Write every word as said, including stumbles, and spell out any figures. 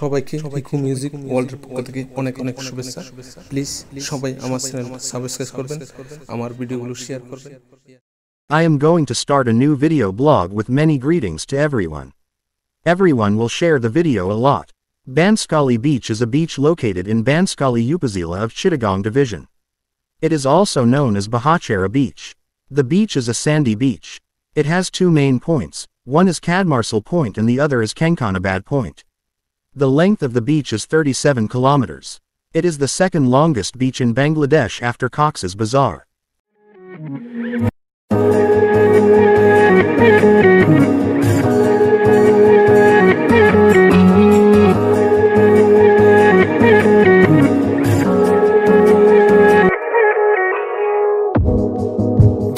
সবাইকে eco music ওয়ার্ল্ডের পক্ষ থেকে অনেক অনেক শুভেচ্ছা। প্লিজ সবাই আমার চ্যানেলটা সাবস্ক্রাইব করবেন, আমার ভিডিওগুলো শেয়ার করবেন। I am going to start a new video blog with many greetings to everyone. Everyone will share the video a lot. Banskhali Beach is a beach located in Banskhali Upazila of Chittagong Division. It is also known as Baharchhara Beach. The beach is a sandy beach. It has two main points, one is Kadamrasul Point and the other is Khankhanabad Point. The length of the beach is thirty-seven kilometers. It is the second longest beach in Bangladesh after Cox's Bazar.